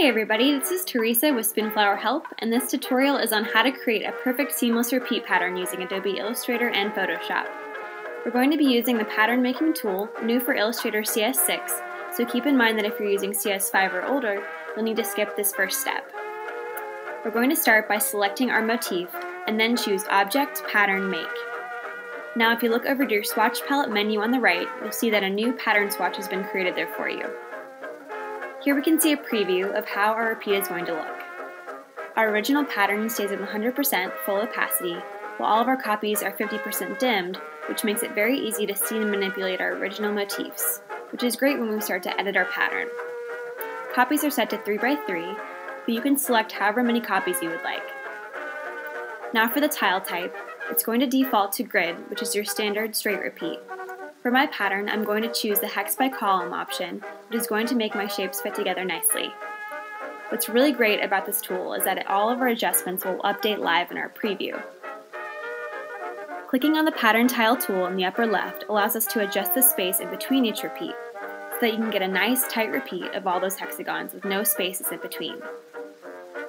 Hey everybody, this is Teresa with Spoonflower Help, and this tutorial is on how to create a perfect seamless repeat pattern using Adobe Illustrator and Photoshop. We're going to be using the Pattern Making tool, new for Illustrator CS6, so keep in mind that if you're using CS5 or older, you'll need to skip this first step. We're going to start by selecting our motif, and then choose Object, Pattern, Make. Now if you look over to your swatch palette menu on the right, you'll see that a new pattern swatch has been created there for you. Here we can see a preview of how our repeat is going to look. Our original pattern stays at 100% full opacity, while all of our copies are 50% dimmed, which makes it very easy to see and manipulate our original motifs, which is great when we start to edit our pattern. Copies are set to 3x3, but you can select however many copies you would like. Now for the tile type, it's going to default to grid, which is your standard straight repeat. For my pattern, I'm going to choose the Hex by Column option, which is going to make my shapes fit together nicely. What's really great about this tool is that all of our adjustments will update live in our preview. Clicking on the Pattern Tile tool in the upper left allows us to adjust the space in between each repeat, so that you can get a nice tight repeat of all those hexagons with no spaces in between.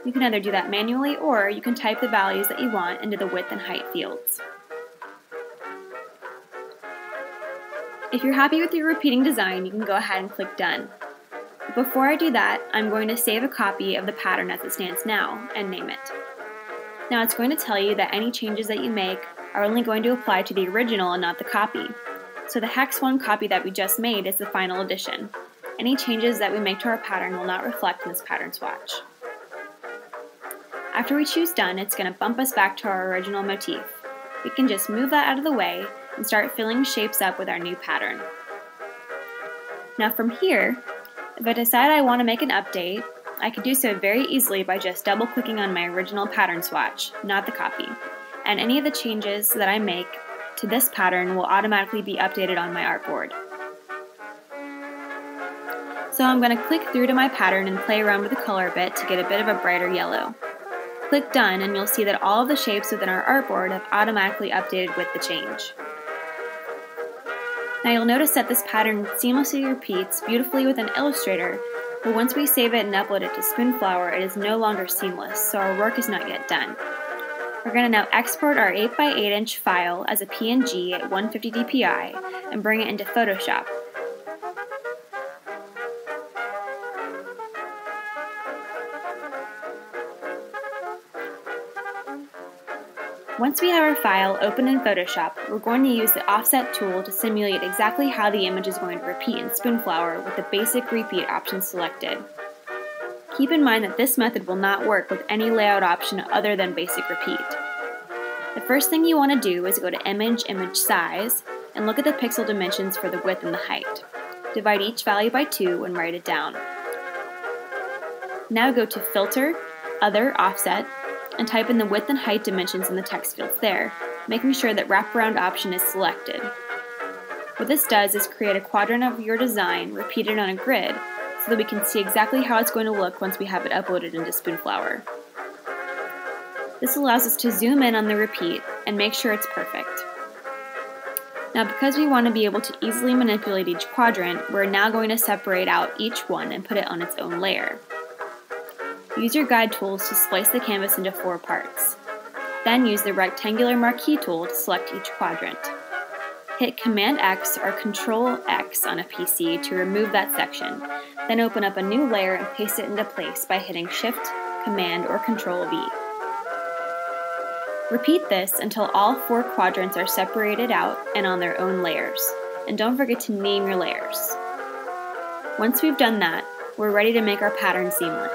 You can either do that manually, or you can type the values that you want into the width and height fields. If you're happy with your repeating design, you can go ahead and click Done. But before I do that, I'm going to save a copy of the pattern as it stands now and name it. Now it's going to tell you that any changes that you make are only going to apply to the original and not the copy. So the Hex 1 copy that we just made is the final edition. Any changes that we make to our pattern will not reflect in this pattern swatch. After we choose Done, it's going to bump us back to our original motif. We can just move that out of the way and start filling shapes up with our new pattern. Now from here, if I decide I want to make an update, I can do so very easily by just double-clicking on my original pattern swatch, not the copy, and any of the changes that I make to this pattern will automatically be updated on my artboard. So I'm going to click through to my pattern and play around with the color a bit to get a bit of a brighter yellow. Click Done and you'll see that all of the shapes within our artboard have automatically updated with the change. Now you'll notice that this pattern seamlessly repeats beautifully within Illustrator, but once we save it and upload it to Spoonflower, it is no longer seamless, so our work is not yet done. We're going to now export our 8x8 inch file as a PNG at 150 DPI and bring it into Photoshop. Once we have our file open in Photoshop, we're going to use the Offset tool to simulate exactly how the image is going to repeat in Spoonflower with the basic repeat option selected. Keep in mind that this method will not work with any layout option other than basic repeat. The first thing you want to do is go to Image, Image Size, and look at the pixel dimensions for the width and the height. Divide each value by 2 and write it down. Now go to Filter, Other, Offset, and type in the width and height dimensions in the text fields there, making sure that wraparound option is selected. What this does is create a quadrant of your design repeated on a grid so that we can see exactly how it's going to look once we have it uploaded into Spoonflower. This allows us to zoom in on the repeat and make sure it's perfect. Now because we want to be able to easily manipulate each quadrant, we're now going to separate out each one and put it on its own layer. Use your guide tools to splice the canvas into 4 parts. Then use the rectangular marquee tool to select each quadrant. Hit Command X or Control X on a PC to remove that section, then open up a new layer and paste it into place by hitting Shift, Command, or Control V. Repeat this until all 4 quadrants are separated out and on their own layers, and don't forget to name your layers. Once we've done that, we're ready to make our pattern seamless.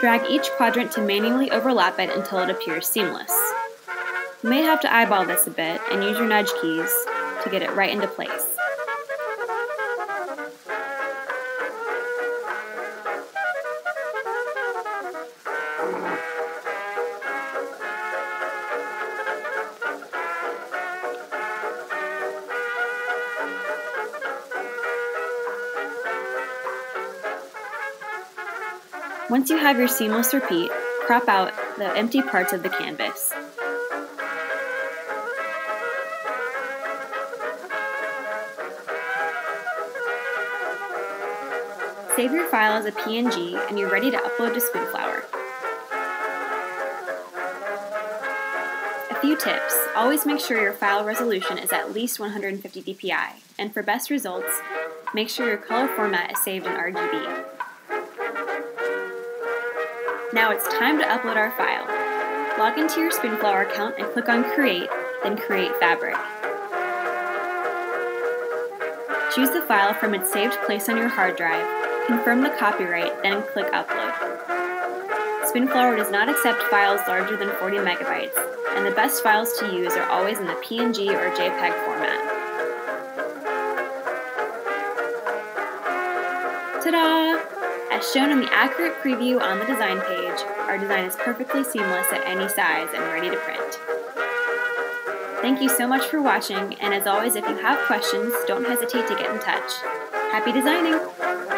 Drag each quadrant to manually overlap it until it appears seamless. You may have to eyeball this a bit and use your nudge keys to get it right into place. Once you have your seamless repeat, crop out the empty parts of the canvas. Save your file as a PNG and you're ready to upload to Spoonflower. A few tips. Always make sure your file resolution is at least 150 DPI, and for best results, make sure your color format is saved in RGB. Now it's time to upload our file. Log into your Spoonflower account and click on Create, then Create Fabric. Choose the file from its saved place on your hard drive, confirm the copyright, then click Upload. Spoonflower does not accept files larger than 40 megabytes, and the best files to use are always in the PNG or JPEG format. Ta-da! As shown in the accurate preview on the design page, our design is perfectly seamless at any size and ready to print. Thank you so much for watching, and as always, if you have questions, don't hesitate to get in touch. Happy designing!